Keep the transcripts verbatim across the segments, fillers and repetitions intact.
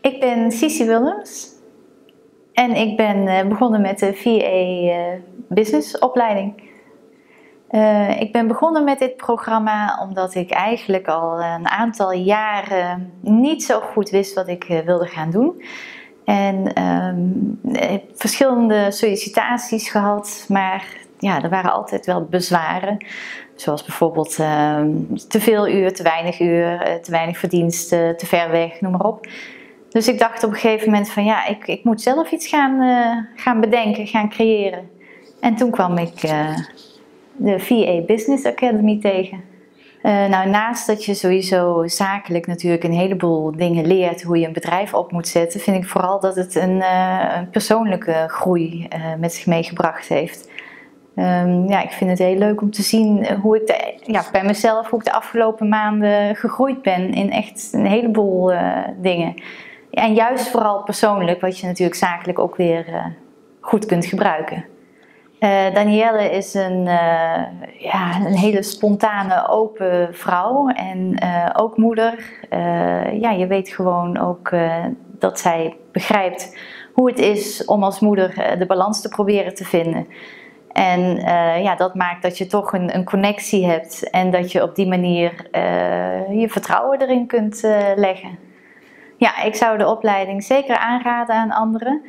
Ik ben Cici Willems en ik ben begonnen met de V A Business opleiding. Uh, ik ben begonnen met dit programma omdat ik eigenlijk al een aantal jaren niet zo goed wist wat ik wilde gaan doen. En um, ik heb verschillende sollicitaties gehad, maar ja, er waren altijd wel bezwaren. Zoals bijvoorbeeld um, te veel uur, te weinig uur, te weinig verdiensten, te ver weg, noem maar op. Dus ik dacht op een gegeven moment van ja, ik, ik moet zelf iets gaan, uh, gaan bedenken, gaan creëren. En toen kwam ik uh, de V A Business Academy tegen. Uh, nou, naast dat je sowieso zakelijk natuurlijk een heleboel dingen leert hoe je een bedrijf op moet zetten, vind ik vooral dat het een, uh, een persoonlijke groei uh, met zich meegebracht heeft. Um, ja, ik vind het heel leuk om te zien hoe ik de, ja, bij mezelf hoe ik de afgelopen maanden gegroeid ben in echt een heleboel uh, dingen. En juist vooral persoonlijk, wat je natuurlijk zakelijk ook weer uh, goed kunt gebruiken. Uh, Daniëlle is een, uh, ja, een hele spontane, open vrouw en uh, ook moeder. Uh, ja, je weet gewoon ook uh, dat zij begrijpt hoe het is om als moeder uh, de balans te proberen te vinden. En uh, ja, dat maakt dat je toch een, een connectie hebt en dat je op die manier uh, je vertrouwen erin kunt uh, leggen. Ja, ik zou de opleiding zeker aanraden aan anderen.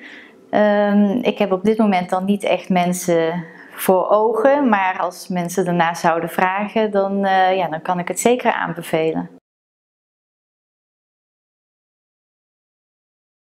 Um, ik heb op dit moment dan niet echt mensen voor ogen, maar als mensen daarna zouden vragen, dan, uh, ja, dan kan ik het zeker aanbevelen.